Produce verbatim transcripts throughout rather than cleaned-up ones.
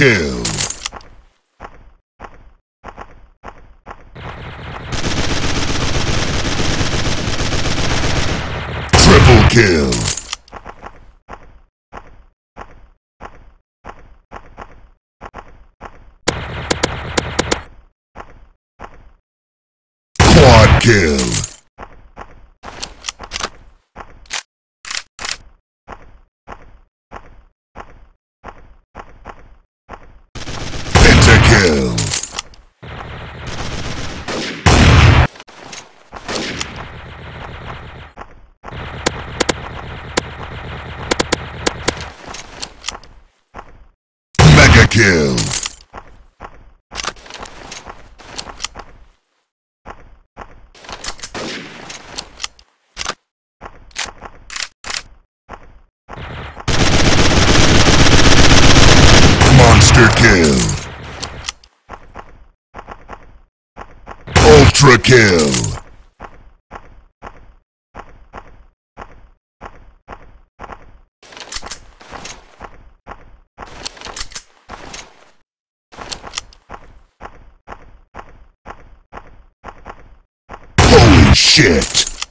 kill. Triple kill. Quad kill. Kill. Mega kill. Monster kill. Ultra kill. Holy shit.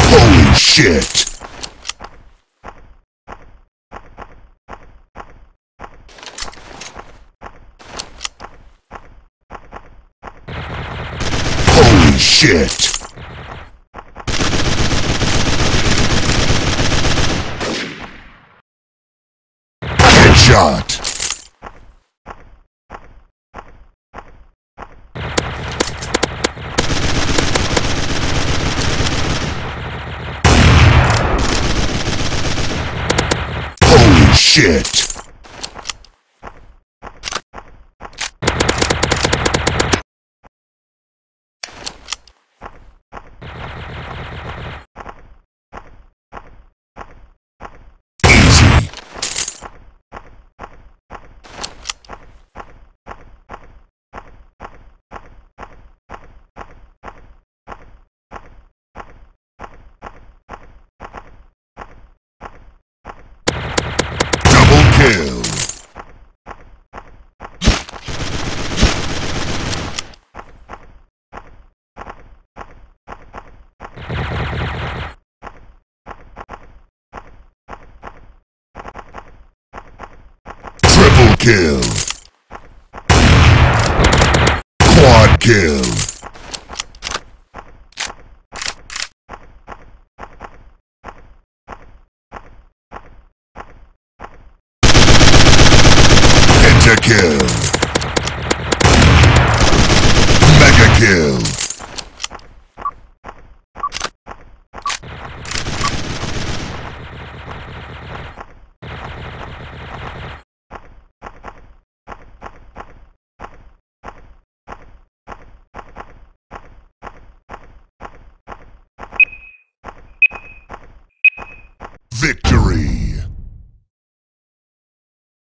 Holy shit. Shit. Headshot. Holy shit. Kill. Triple kill. Quad kill. Kill. Mega kill.